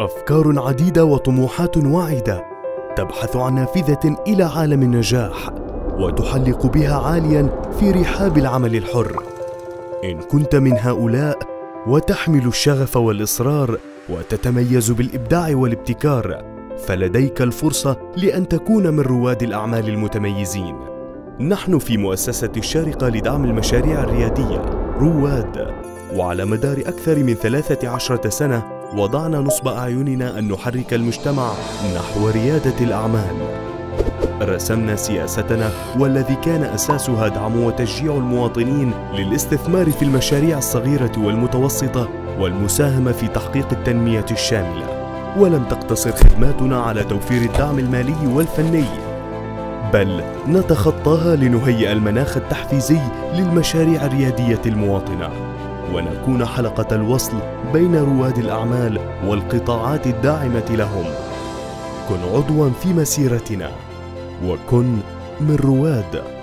أفكار عديدة وطموحات واعدة تبحث عن نافذة إلى عالم النجاح وتحلق بها عالياً في رحاب العمل الحر. إن كنت من هؤلاء وتحمل الشغف والإصرار وتتميز بالإبداع والابتكار، فلديك الفرصة لأن تكون من رواد الأعمال المتميزين. نحن في مؤسسة الشارقة لدعم المشاريع الريادية رواد، وعلى مدار أكثر من 13 سنة وضعنا نصب أعيننا أن نحرك المجتمع نحو ريادة الأعمال. رسمنا سياستنا والذي كان أساسها دعم وتشجيع المواطنين للاستثمار في المشاريع الصغيرة والمتوسطة والمساهمة في تحقيق التنمية الشاملة. ولم تقتصر خدماتنا على توفير الدعم المالي والفني، بل نتخطاها لنهيئ المناخ التحفيزي للمشاريع الريادية المواطنة، ونكون حلقة الوصل بين رواد الأعمال والقطاعات الداعمة لهم. كن عضواً في مسيرتنا وكن من رواد.